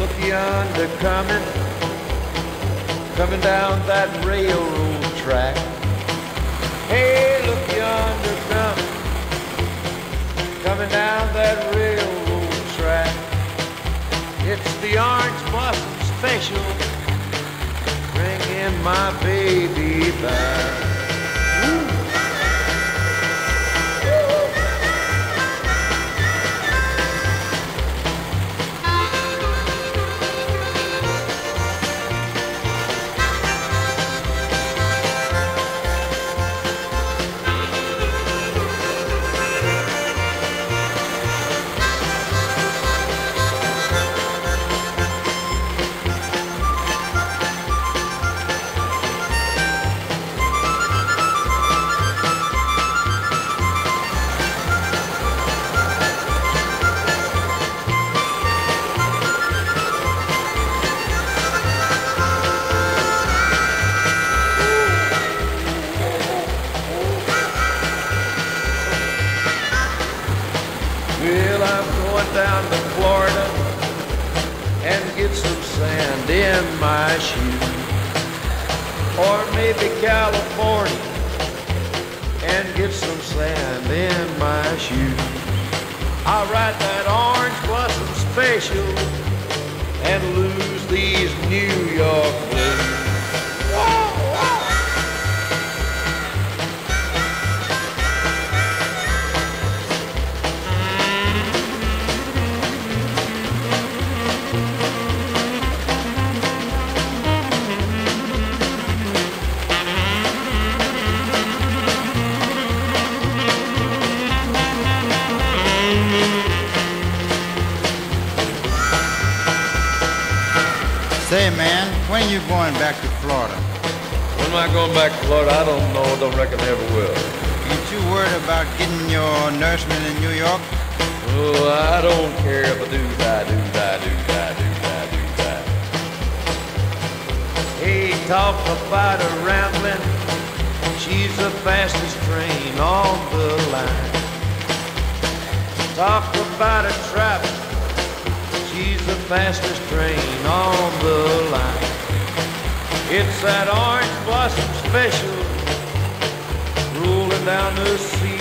Look beyond, they're coming down that railroad track. Hey, look beyond, they're coming down that railroad track. It's the Orange Blossom Special, bringing my baby back. Well, I'm going down to Florida and get some sand in my shoe. Or maybe California and get some sand in my shoe. I'll ride that Orange Blossom Special and lose these New York blues. Say, man, when are you going back to Florida? When am I going back to Florida? I don't know. Don't reckon I ever will. Ain't you worried about getting your nourishment in New York? Oh, I don't care, but do-da-do-da-do-da-do-da-do-da. Hey, talk about her rambling. She's the fastest train on the line. Talk about her traveling. She's the fastest train on the line. It's that Orange Blossom Special rolling down the sea.